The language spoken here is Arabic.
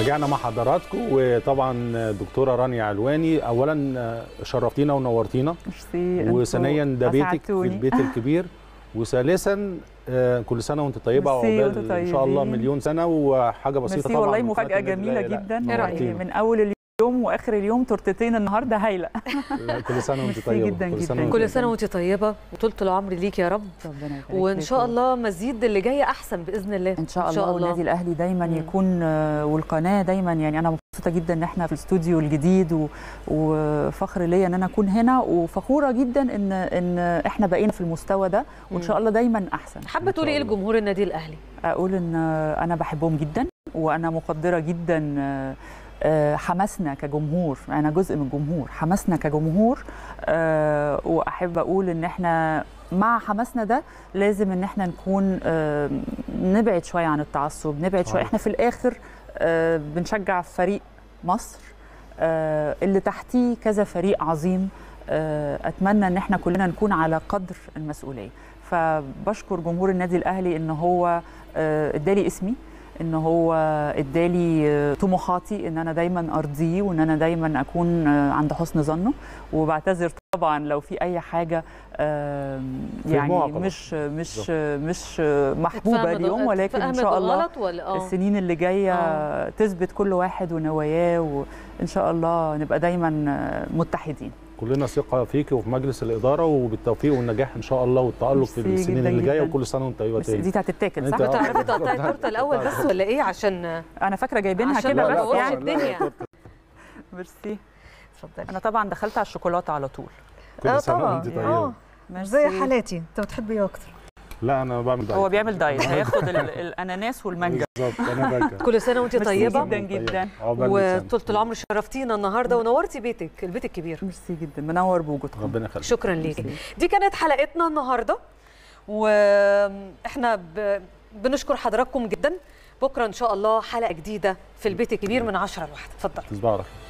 رجعنا مع حضراتكم، وطبعا الدكتوره رانيا علواني، اولا شرفتينا ونورتينا، وثانيا ده بيتك في البيت الكبير، وثالثا كل سنه وانت طيبه وعقبال ان شاء الله مليون سنه وحاجه بسيطه. طبعا والله مفاجاه جميله جدا من اول اليوم واخر اليوم، تورتتين النهارده هايله. كل سنه وانت طيبه جدا جدا. كل سنه وانت طيبه وطولة العمر ليك يا رب، وان شاء الله مزيد اللي جاي احسن باذن الله ان شاء الله. والنادي الاهلي دايما يكون والقناه دايما، يعني انا مبسوطه جدا ان احنا في الاستوديو الجديد، وفخر ليا ان انا اكون هنا، وفخوره جدا ان احنا بقينا في المستوى ده، وان شاء الله دايما احسن. حابه تقولي ايه لجمهور النادي الاهلي؟ اقول ان انا بحبهم جدا، وانا مقدره جدا حماسنا كجمهور، أنا جزء من الجمهور، حماسنا كجمهور، وأحب أقول إن إحنا مع حماسنا ده لازم إن إحنا نكون نبعد شوية عن التعصب، نبعد شوية. إحنا في الآخر بنشجع فريق مصر، اللي تحتيه كذا فريق عظيم، أتمنى إن إحنا كلنا نكون على قدر المسؤولية. فبشكر جمهور النادي الأهلي إن هو إدالي اسمي، إن هو إدالي طموحاتي، إن أنا دايما أرضيه، وإن أنا دايما أكون عند حسن ظنه، وبعتذر طبعا لو في أي حاجة يعني مش محبوبة اليوم، ولكن إن شاء الله السنين اللي جاية تثبت كل واحد ونواه، وإن شاء الله نبقى دايما متحدين. كلنا ثقة فيك وفي مجلس الإدارة، وبالتوفيق والنجاح إن شاء الله، والتألق في السنين اللي جاية، وكل سنة وأنت طيبة. دي هتتاكل صح؟ بتعرفي تقطعي التورتة الأول بس ولا إيه؟ عشان أنا فاكرة جايبينها كده بس يعني الدنيا. ميرسي. اتفضلي. أنا طبعا دخلت على الشوكولاتة على طول. كل سنة وأنت طيبة. زي حالاتي، أنت بتحبي إيه أكتر؟ لا أنا بعمل دايت. هو بيعمل دايت، هياخد الأناناس والمانجا. بالظبط أنا باكل. كل سنة وأنت طيبة جدا جدا، وطولة العمر. شرفتينا النهارده ونورتي بيتك البيت الكبير. ميرسي جدا، منور بوجودكم، ربنا يخليك. شكرا ليكي. دي كانت حلقتنا النهارده، وإحنا بنشكر حضراتكم جدا. بكرة إن شاء الله حلقة جديدة في البيت الكبير من 10 ل1. اتفضل. تصبحوا على خير.